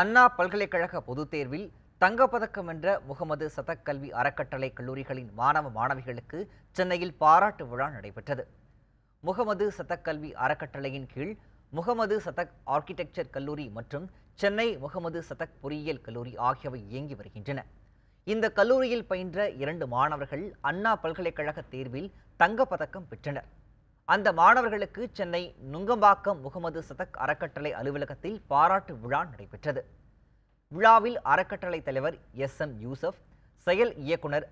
அண்ணா பல்கலைக்கழக பொதுத் தேர்வில் தங்கப்பதக்கம் வென்ற முகமது சதக் கல்வி அறக்கட்டளை கல்லூரிகளின் மாணவ மாணவிகளுக்கு சென்னையில் பாராட்டு விழா நடைபெற்றது. முகமது சதக் கல்வி அறக்கட்டளையின் கீழ் முகமது சதக் ஆர்க்கிடெக்சர் கல்லூரி மற்றும் சென்னை முகமது சதக் பொறியியல் கல்லூரி ஆகியவை இயங்கி வருகின்றன. இந்த கல்லூரியில் பயின்ற 2 மாணவர்கள் அண்ணா பல்கலைக்கழக தேர்வில் தங்கப்பதக்கம் பெற்றனர். அந்த மாணவர்களுக்கு சென்னை நுங்கம்பாக்கம் முகமது சதக் அறக்கட்டளை அலுவலகத்தில் பாராட்டு விழா நடைபெற்றது. விழாவில் அறக்கட்டளை தலைவர் எஸ்எம் யூசப், செயல் இயக்குனர்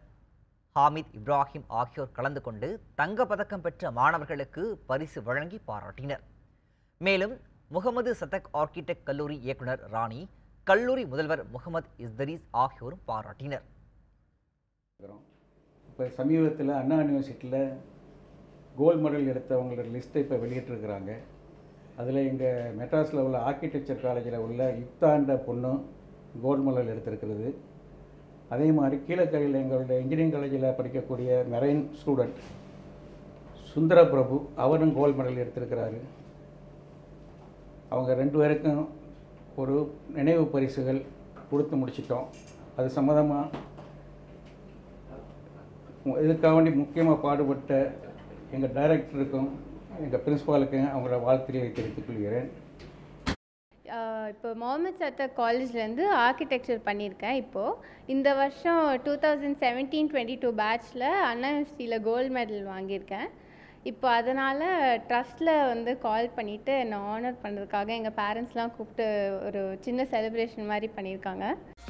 ஹாமித் இப்ராஹிம் ஆகியோர் கலந்து கொண்டு தங்கப்பதக்கம் பெற்ற மாணவர்களுக்கு பரிசு வழங்கி பாராட்டினர். மேலும் முகமது சதக் ஆர்க்கிடெக்ட் கல்லூரி இயக்குனர் ராணி, கல்லூரி முதல்வர் முகமது இஸ்தரீஸ் ஆகியோரும் பாராட்டினர். இப்போ சமீபத்தில் அண்ணா யூனிவர்சிட்டியில் கோல்டு மெடல் எடுத்தவங்களோட லிஸ்ட்டை இப்போ வெளியிட்டிருக்கிறாங்க. அதில் எங்கள் மெட்ராஸில் உள்ள ஆர்கிடெக்சர் காலேஜில் உள்ள யுக்தாண்ட பொண்ணும் கோல்டு மெடல் எடுத்திருக்கிறது. அதே மாதிரி கீழக்கரையில் எங்களுடைய இன்ஜினியரிங் காலேஜில் படிக்கக்கூடிய மெரைன் ஸ்டூடெண்ட் சுந்தர பிரபு அவரும் கோல்டு மெடல் எடுத்திருக்கிறாரு. அவங்க 2 பேருக்கும் ஒரு நினைவு பரிசுகள் கொடுத்து முடிச்சிட்டோம். அது சம்மந்தமாக இதுக்காக வேண்டி முக்கியமாக பாடுபட்ட எங்கள் டைரக்டருக்கும் எங்கள் பிரின்ஸ்பாலுக்கும் அவங்கள வாழ்த்துக்களை தெரிவித்துக் கொள்கிறேன். இப்போ முகமது சதக் காலேஜ்லேருந்து ஆர்கிடெக்சர் பண்ணியிருக்கேன். இப்போது இந்த வருஷம் 2017-22 பேட்சில் அண்ணா யூனிவர்சிட்டியில் கோல்டு மெடல் வாங்கியிருக்கேன். இப்போ அதனால் ட்ரஸ்ட்டில் வந்து கால் பண்ணிவிட்டு என்னை ஆனர் பண்ணுறதுக்காக எங்கள் பேரண்ட்ஸ்லாம் கூப்பிட்டு ஒரு சின்ன செலிப்ரேஷன் மாதிரி பண்ணியிருக்காங்க.